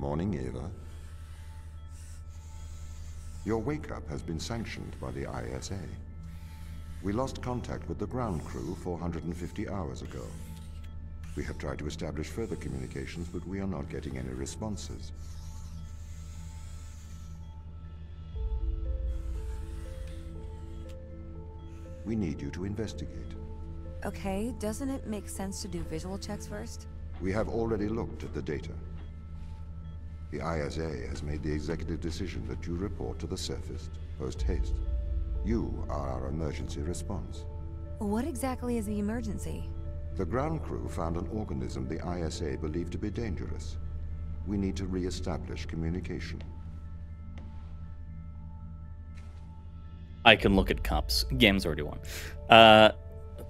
Morning, Ava. Your wake-up has been sanctioned by the ISA. We lost contact with the ground crew 450 hours ago. We have tried to establish further communications, but we are not getting any responses. We need you to investigate. Okay, doesn't it make sense to do visual checks first? We have already looked at the data. The ISA has made the executive decision that you report to the surface, post haste. You are our emergency response. What exactly is the emergency? The ground crew found an organism the ISA believed to be dangerous. We need to re-establish communication. I can look at cups. Game's already won. But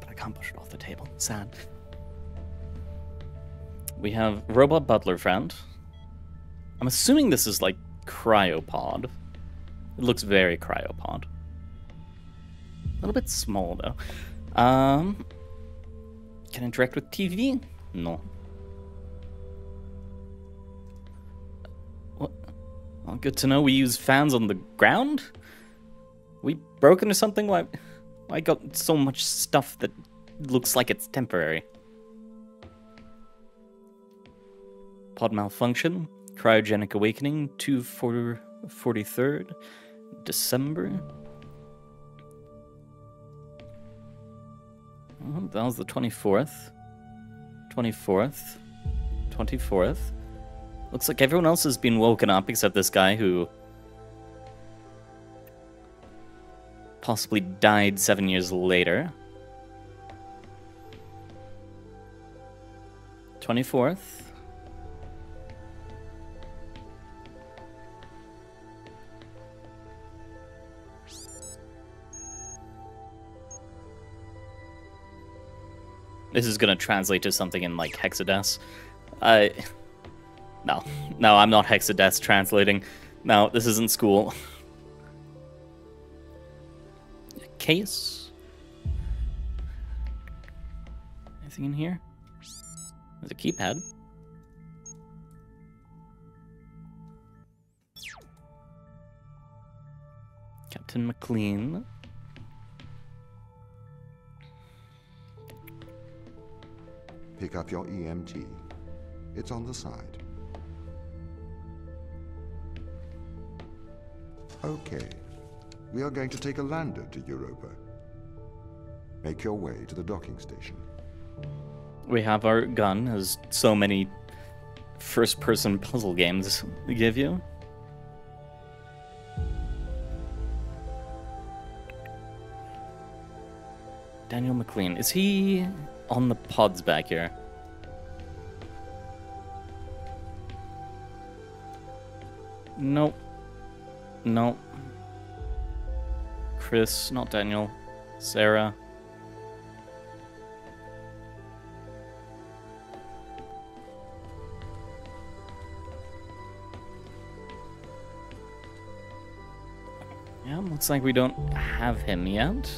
I can't push it off the table. Sad. We have robot butler friend. I'm assuming this is like cryopod. It looks very cryopod. A little bit small though. Can I interact with TV? No. What? Well, good to know we use fans on the ground. We broke into something? Why? I got so much stuff that looks like it's temporary. Pod malfunction. Cryogenic Awakening, 2/43rd December. Oh, that was the 24th. 24th. 24th. Looks like everyone else has been woken up except this guy who possibly died 7 years later. 24th. This is gonna translate to something in like Hexadecimal. No, I'm not Hexadecimal translating. No, this isn't school. Case. Anything in here? There's a keypad. Captain McLean. Pick up your EMT. It's on the side. Okay. We are going to take a lander to Europa. Make your way to the docking station. We have our gun, as so many first-person puzzle games give you. Daniel McLean, is he on the pods back here? Nope. Nope. Chris, not Daniel. Sarah. Yeah, looks like we don't have him yet.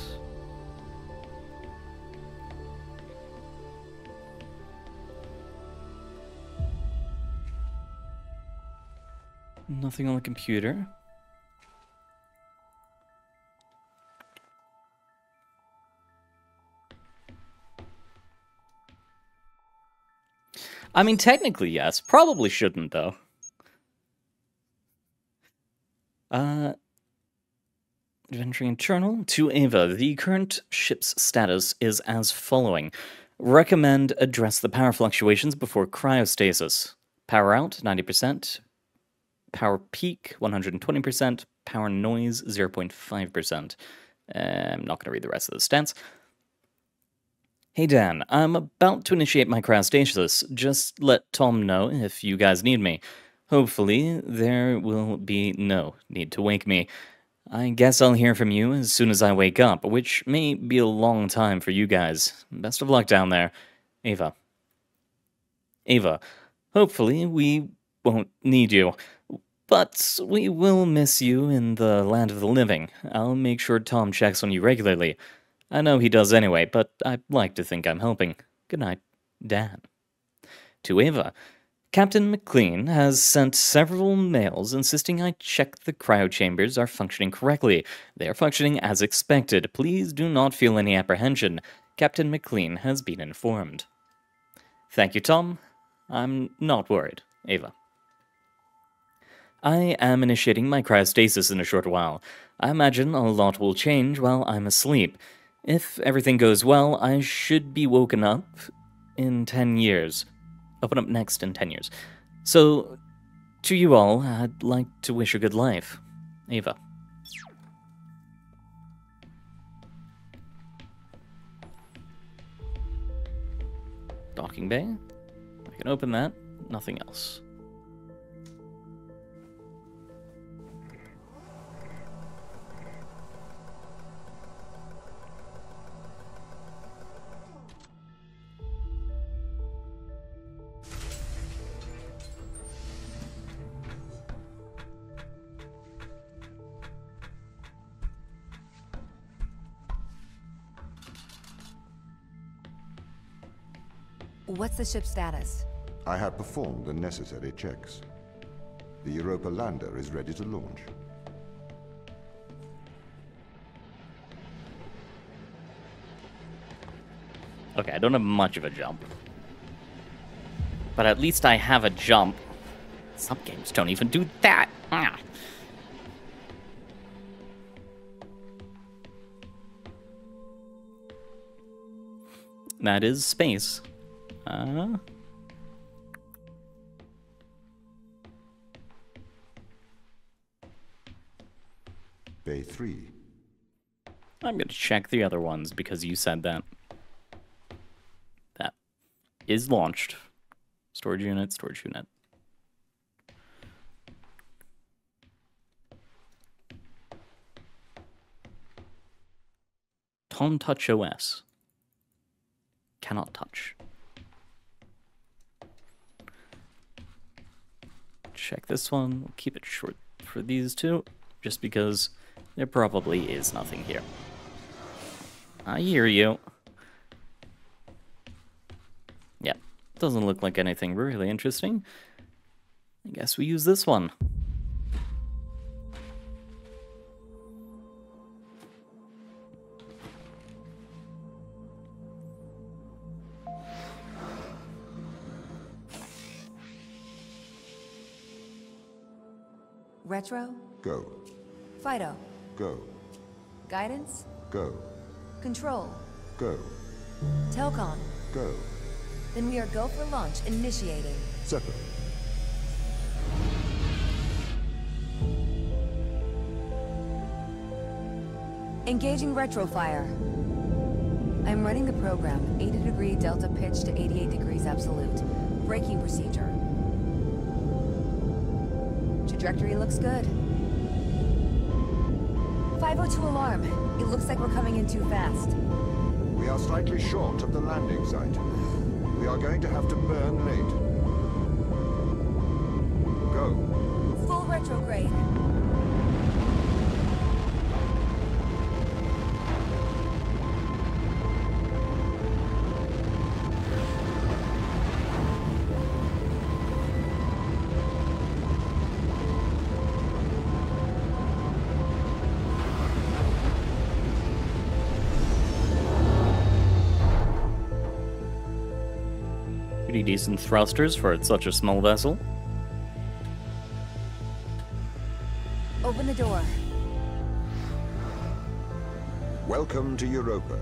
Nothing on the computer. I mean, technically, yes. Probably shouldn't, though. Adventuring Journal to Ava. The current ship's status is as following. Recommend address the power fluctuations before cryostasis. Power out, 90%. Power peak, 120%. Power noise, 0.5%. I'm not going to read the rest of the stats. Hey Dan, I'm about to initiate my cryostasis. Just let Tom know if you guys need me. Hopefully, there will be no need to wake me. I guess I'll hear from you as soon as I wake up, which may be a long time for you guys. Best of luck down there. Ava. Ava, hopefully we won't need you, but we will miss you in the land of the living. I'll make sure Tom checks on you regularly. I know he does anyway, but I like to think I'm helping. Good night, Dan. To Ava, Captain McLean has sent several mails insisting I check the cryo chambers are functioning correctly. They are functioning as expected. Please do not feel any apprehension. Captain McLean has been informed. Thank you, Tom. I'm not worried. Ava. I am initiating my cryostasis in a short while. I imagine a lot will change while I'm asleep. If everything goes well, I should be woken up in 10 years. Open up next in 10 years. So, to you all, I'd like to wish a good life. Ava. Docking bay. I can open that. Nothing else. What's the ship's status? I have performed the necessary checks. The Europa lander is ready to launch. Okay, I don't have much of a jump. But at least I have a jump. Some games don't even do that. Ah. That is space. Bay 3. I'm going to check the other ones because you said that. That is launched. Storage unit, storage unit. Tom Touch OS. Cannot touch. Check this one. We'll keep it short for these two, just because there probably is nothing here. I hear you. Yeah, doesn't look like anything really interesting. I guess we use this one. Retro? Go. Fido? Go. Guidance? Go. Control? Go. Telcom? Go. Then we are go for launch, initiating. Separate. Engaging retrofire. I'm running the program, 80-degree delta pitch to 88 degrees absolute. Braking procedure. Trajectory looks good. 502 alarm. It looks like we're coming in too fast. We are slightly short of the landing site. We are going to have to burn late. Go. Full retrograde. Decent thrusters for such a small vessel. Open the door. Welcome to Europa.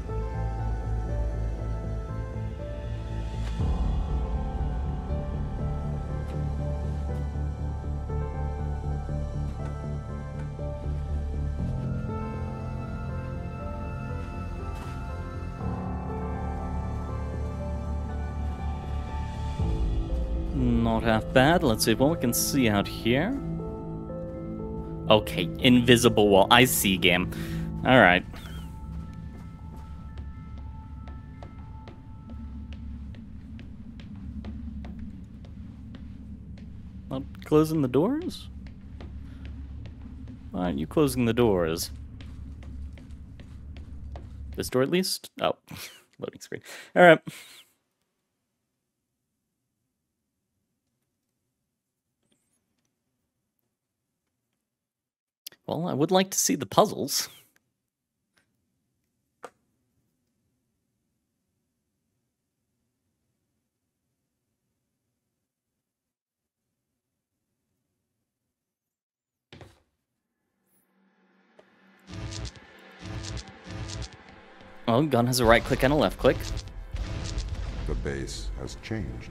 Not half bad. Let's see what we can see out here. Okay, invisible wall. I see, game. Alright. Not closing the doors? Why aren't you closing the doors? This door at least? Oh. Loading screen. Alright. Well, I would like to see the puzzles. Oh, gun has a right click and a left click. The base has changed.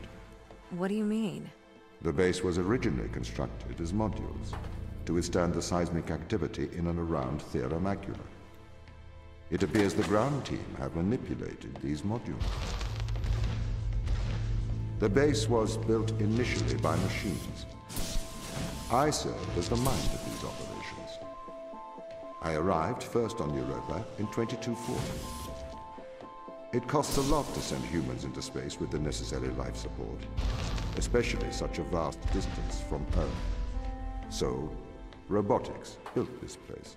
What do you mean? The base was originally constructed as modules to withstand the seismic activity in and around Thera Macula. It appears the ground team have manipulated these modules. The base was built initially by machines. I served as the mind of these operations. I arrived first on Europa in 2240. It costs a lot to send humans into space with the necessary life support, especially such a vast distance from Earth. So, robotics built this place.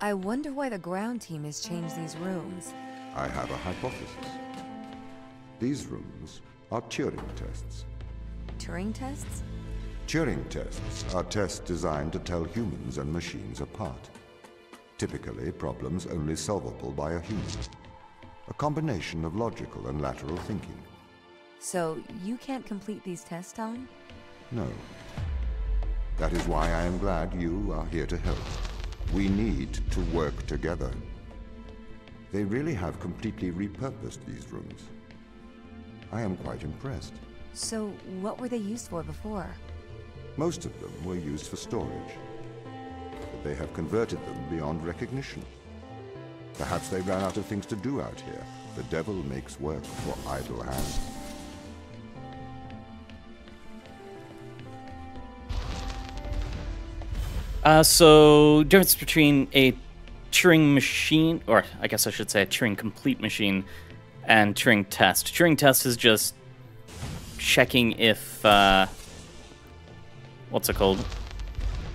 I wonder why the ground team has changed these rooms. I have a hypothesis. These rooms are Turing tests. Turing tests? Turing tests are tests designed to tell humans and machines apart. Typically, problems only solvable by a human. A combination of logical and lateral thinking. So, you can't complete these tests, Tom? No. That is why I am glad you are here to help. We need to work together. They really have completely repurposed these rooms. I am quite impressed. So, what were they used for before? Most of them were used for storage. But they have converted them beyond recognition. Perhaps they ran out of things to do out here. The devil makes work for idle hands. So, difference between a Turing machine, or I guess I should say a Turing complete machine, and Turing test. Turing test is just checking if, what's it called?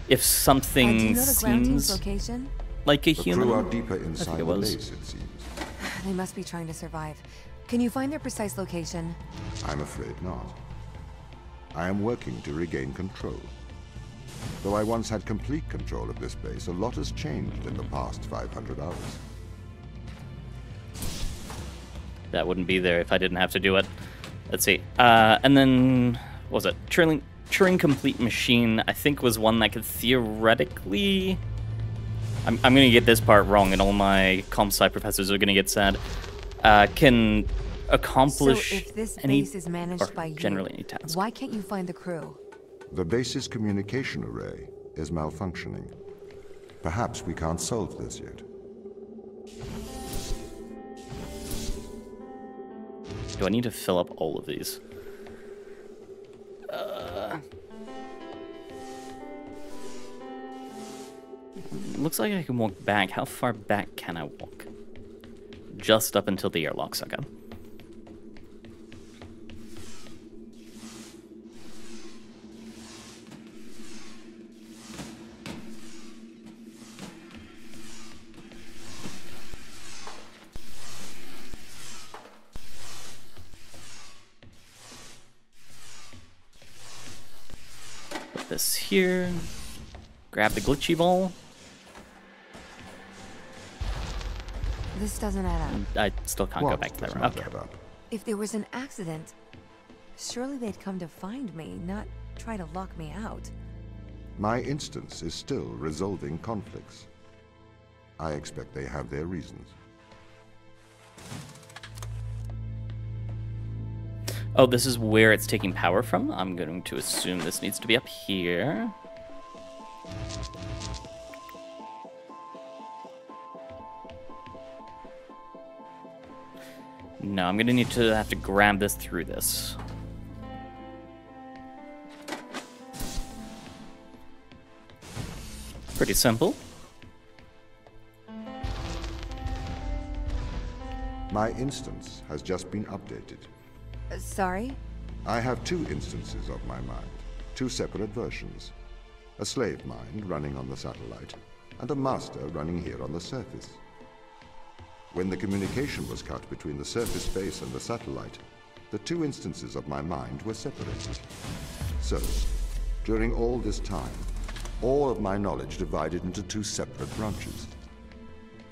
If something seems... Do you know the ground team's location? Like a human. The crew are deeper inside the base, it seems. They must be trying to survive. Can you find their precise location? I'm afraid not. I am working to regain control. Though I once had complete control of this base, a lot has changed in the past 500 hours. That wouldn't be there if I didn't have to do it. Let's see. And then, what was it? Turing Complete Machine, I think, was one that could theoretically... I'm going to get this part wrong, and all my comp sci professors are going to get sad. Can accomplish so if this any, base is managed by generally any task. Why can't you find the crew? The base's communication array is malfunctioning. Perhaps we can't solve this yet. Do I need to fill up all of these? Looks like I can walk back. How far back can I walk? Just up until the airlock, okay. Put this here. Grab the glitchy ball. This doesn't add up. I still can't go back to that room. Okay. If there was an accident, surely they'd come to find me, not try to lock me out. My instance is still resolving conflicts. I expect they have their reasons. Oh, this is where it's taking power from? I'm going to assume this needs to be up here. No, I'm gonna need to have to grab this through this. Pretty simple. My instance has just been updated. Sorry? I have two instances of my mind, two separate versions. A slave mind running on the satellite, and a master running here on the surface. When the communication was cut between the surface base and the satellite, the two instances of my mind were separated. So, during all this time, all of my knowledge divided into two separate branches.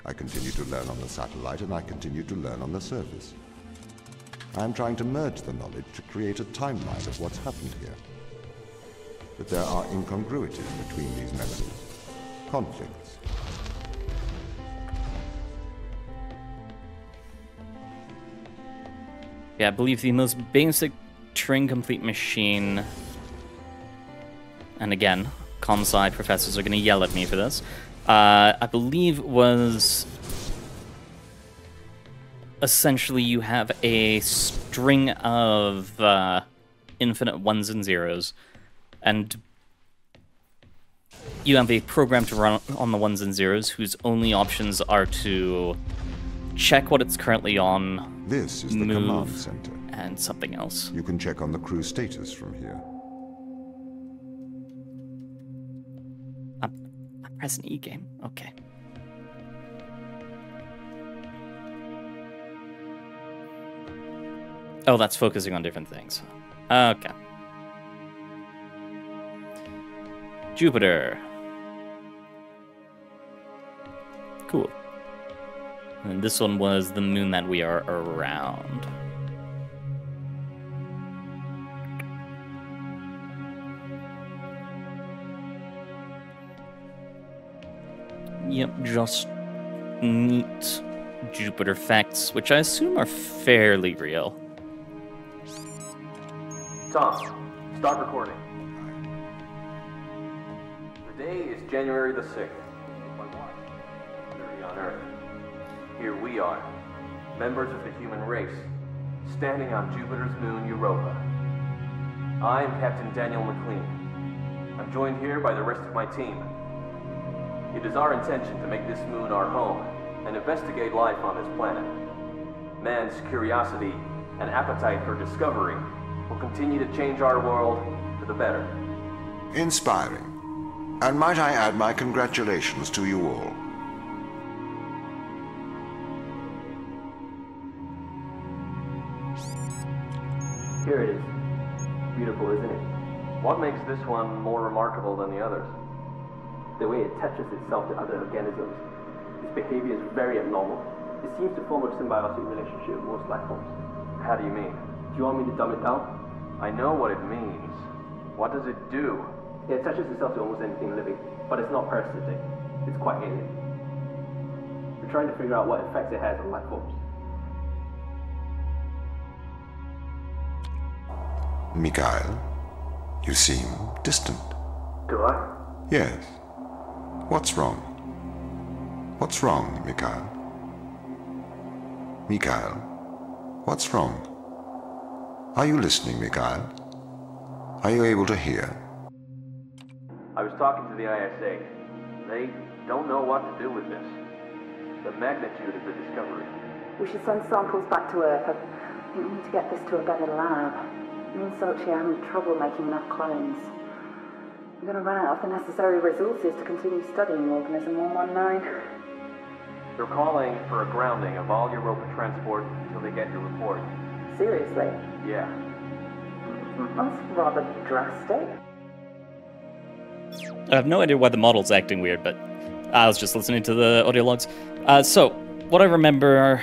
I continue to learn on the satellite, and I continue to learn on the surface. I am trying to merge the knowledge to create a timeline of what's happened here. But there are incongruities between these memories, conflicts. Yeah, I believe the most basic Turing complete machine. And again, comm sci professors are going to yell at me for this. I believe was essentially you have a string of infinite ones and zeros, and you have a program to run on the ones and zeros whose only options are to check what it's currently on, this is the move, command center, and something else. You can check on the crew status from here. Press an E game. Okay. Oh, that's focusing on different things. Okay. Jupiter. Cool. And this one was the moon that we are around. Yep, just neat Jupiter facts, which I assume are fairly real. Tom, stop recording. The day is January the 6th. 30 on Earth. Here we are, members of the human race, standing on Jupiter's moon Europa. I am Captain Daniel McLean. I'm joined here by the rest of my team. It is our intention to make this moon our home and investigate life on this planet. Man's curiosity and appetite for discovery will continue to change our world for the better. Inspiring. And might I add my congratulations to you all. Here it is. Beautiful, isn't it? What makes this one more remarkable than the others? The way it attaches itself to other organisms. Its behavior is very abnormal. It seems to form a symbiotic relationship with most life forms. How do you mean? Do you want me to dumb it down? I know what it means. What does it do? It attaches itself to almost anything living, but it's not parasitic. It's quite alien. We're trying to figure out what effects it has on life forms. Mikhail, you seem distant. Do I? Yes. What's wrong? What's wrong, Mikhail? Mikhail, what's wrong? Are you listening, Mikhail? Are you able to hear? I was talking to the ISA. They don't know what to do with this. The magnitude of the discovery. We should send samples back to Earth. We need to get this to a better lab. Me and Sochi are having trouble making enough clones. We're going to run out of the necessary resources to continue studying organism 119. They're calling for a grounding of all Europa transport until they get your report. Seriously? Yeah. That's rather drastic. I have no idea why the model's acting weird, but I was just listening to the audio logs. So, what I remember...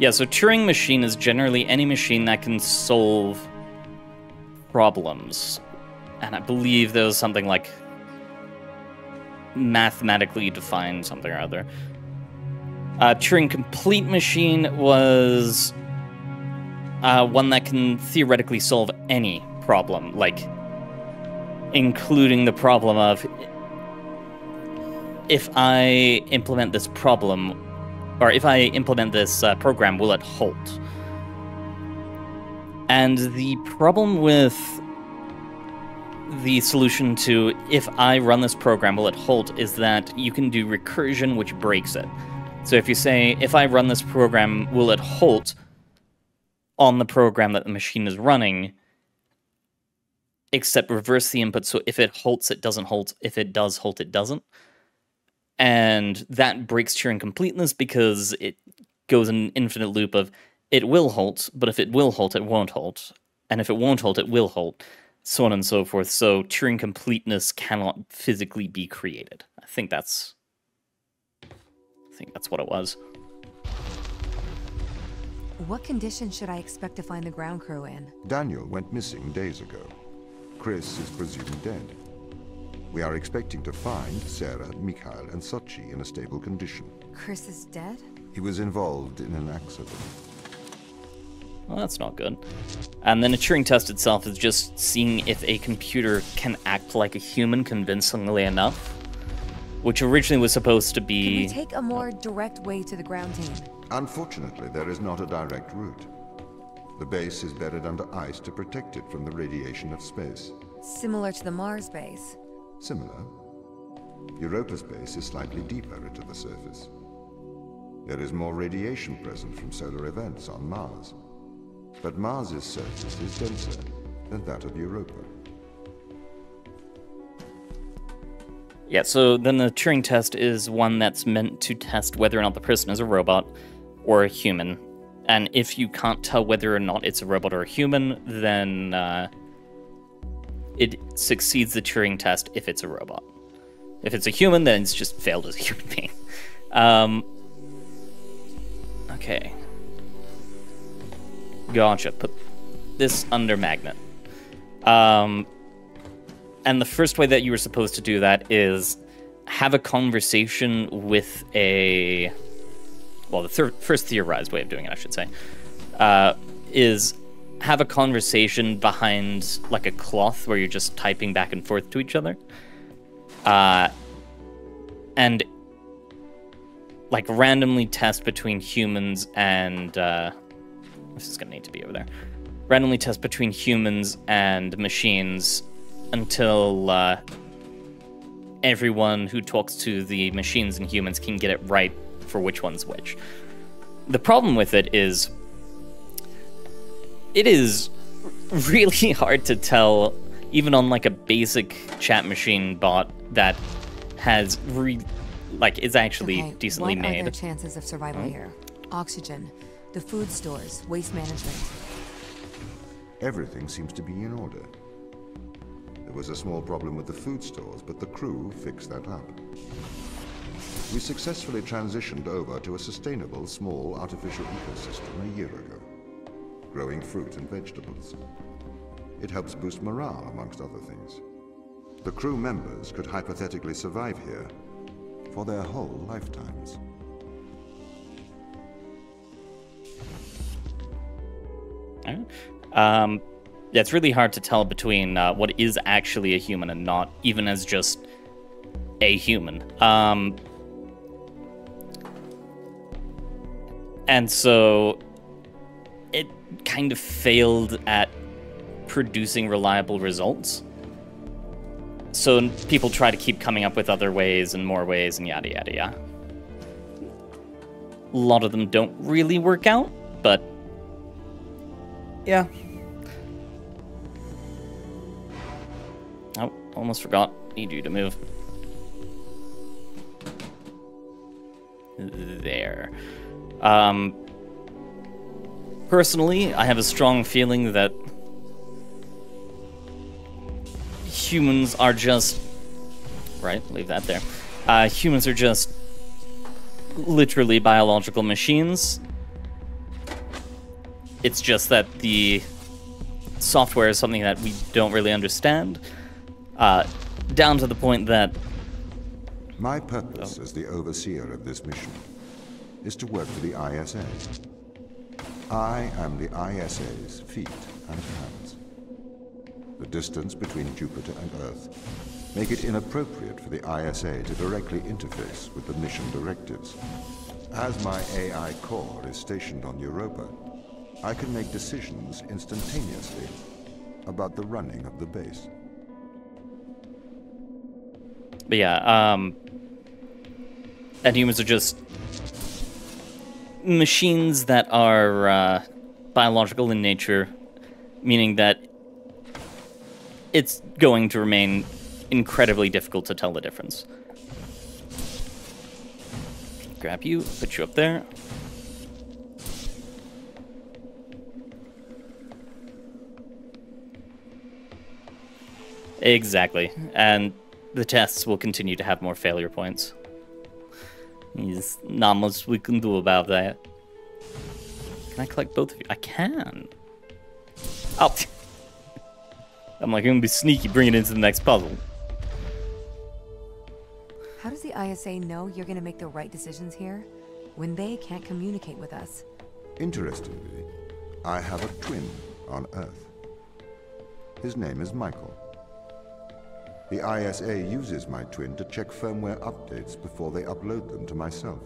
Yeah, so Turing machine is generally any machine that can solve problems. And I believe there was something like mathematically defined something or other. Turing complete machine was one that can theoretically solve any problem, like including the problem of if I implement this problem, or if I implement this program, will it halt? And the problem with the solution to if I run this program, will it halt, is that you can do recursion, which breaks it. So if you say, if I run this program, will it halt on the program that the machine is running, except reverse the input, so if it halts, it doesn't halt, if it does halt, it doesn't. And that breaks Turing completeness because it goes in an infinite loop of it will halt, but if it will halt, it won't halt. And if it won't halt, it will halt. so on and so forth. So Turing completeness cannot physically be created. I think that's what it was. What conditions should I expect to find the ground crew in? Daniel went missing days ago. Chris is presumed dead. We are expecting to find Sarah, Mikhail, and Sochi in a stable condition. Chris is dead? He was involved in an accident. Well, that's not good. And then a Turing test itself is just seeing if a computer can act like a human convincingly enough, which originally was supposed to be... Can we take a more direct way to the ground team? Unfortunately, there is not a direct route. The base is buried under ice to protect it from the radiation of space. Similar to the Mars base? Similar. Europa's base is slightly deeper into the surface. There is more radiation present from solar events on Mars. But Mars's surface is denser than that of Europa. Yeah, so then the Turing test is one that's meant to test whether or not the person is a robot or a human. And if you can't tell whether or not it's a robot or a human, then it succeeds the Turing test if it's a robot. If it's a human, then it's just failed as a human being. Okay. Gotcha. Put this under magnet. And the first way that you were supposed to do that is have a conversation with a... Well, the first theorized way of doing it, I should say, is have a conversation behind, like, a cloth where you're just typing back and forth to each other. And, like, randomly test between humans and... This is going to need to be over there. Randomly test between humans and machines until everyone who talks to the machines and humans can get it right for which one's which. The problem with it is really hard to tell, even on like a basic chat machine bot that has is actually decently made. What are their chances of survival here? Oxygen. The food stores, waste management. Everything seems to be in order. There was a small problem with the food stores, but the crew fixed that up. We successfully transitioned over to a sustainable, small, artificial ecosystem a year ago, growing fruit and vegetables. It helps boost morale, amongst other things. The crew members could hypothetically survive here for their whole lifetimes. Yeah, it's really hard to tell between what is actually a human and not, even as just a human. And so it kind of failed at producing reliable results. So people try to keep coming up with other ways and more ways and yada, yada, yada. A lot of them don't really work out, but... Yeah. Oh, almost forgot. Need you to move. There. Personally, I have a strong feeling that humans are just... Right, leave that there. Humans are just literally biological machines. It's just that the software is something that we don't really understand, down to the point that... My purpose as the overseer of this mission is to work for the ISA. I am the ISA's feet and hands. The distance between Jupiter and Earth make it inappropriate for the ISA to directly interface with the mission directives. As my AI core is stationed on Europa, I can make decisions instantaneously about the running of the base. But yeah, and humans are just machines that are biological in nature, meaning that it's going to remain incredibly difficult to tell the difference. Grab you, put you up there. Exactly. And the tests will continue to have more failure points. There's not much we can do about that. Can I collect both of you? I can. Oh. I'm like, I'm going to be sneaky, bring it into the next puzzle. How does the ISA know you're going to make the right decisions here when they can't communicate with us? Interestingly, I have a twin on Earth. His name is Michael. The ISA uses my twin to check firmware updates before they upload them to myself.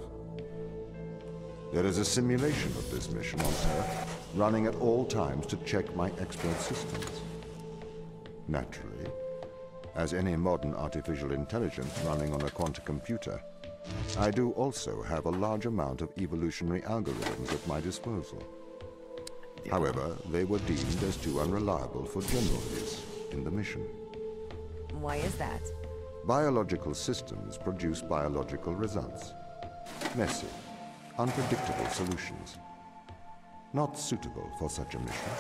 There is a simulation of this mission on Earth, running at all times to check my expert systems. Naturally, as any modern artificial intelligence running on a quantum computer, I do also have a large amount of evolutionary algorithms at my disposal. However, they were deemed as too unreliable for general use in the mission. Why is that? Biological systems produce biological results. Messy, unpredictable solutions. Not suitable for such a mission.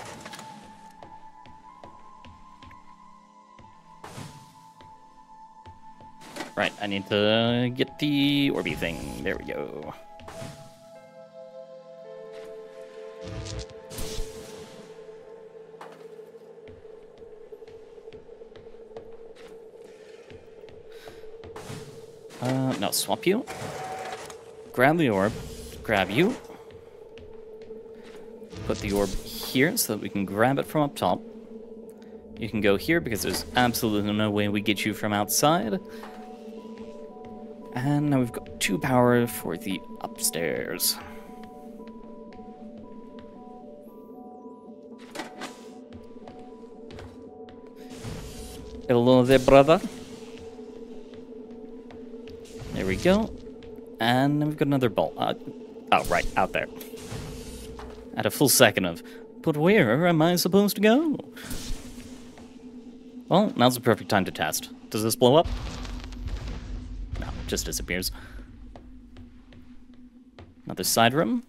Right, I need to get the Orby thing. There we go. No, swap you. Grab the orb. Grab you. Put the orb here so that we can grab it from up top. You can go here because there's absolutely no way we get you from outside. And now we've got 2 power for the upstairs. Hello there, brother. There we go. And then we've got another ball. Oh, right, out there. At a full second of, but where am I supposed to go? Well, now's the perfect time to test. Does this blow up? Just disappears. Another side room.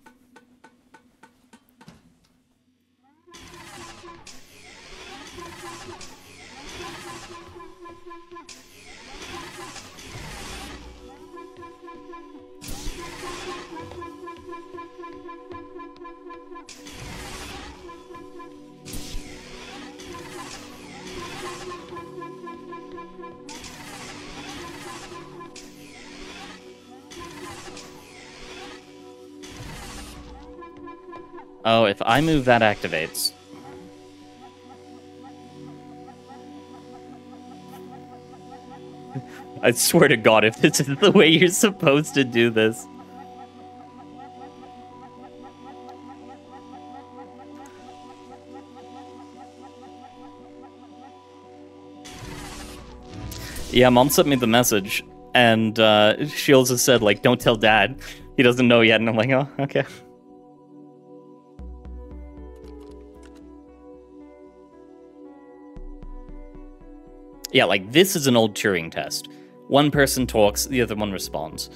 Oh, if I move, that activates. I swear to God, if this is the way you're supposed to do this. Yeah, Mom sent me the message, and she also said, like, don't tell Dad. He doesn't know yet, and I'm like, oh, okay. Yeah, like, this is an old Turing test. One person talks, the other one responds.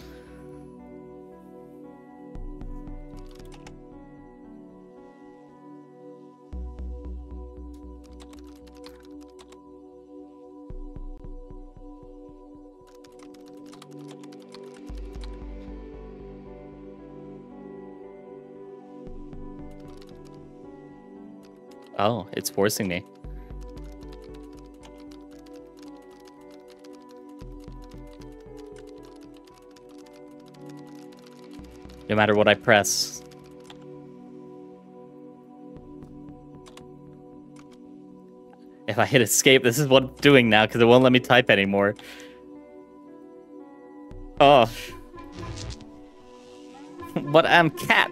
Oh, it's forcing me. No matter what I press. If I hit escape, this is what I'm doing now because it won't let me type anymore. Oh. But I'm cat.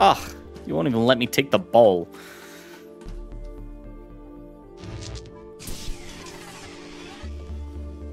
Oh, you won't even let me take the bowl.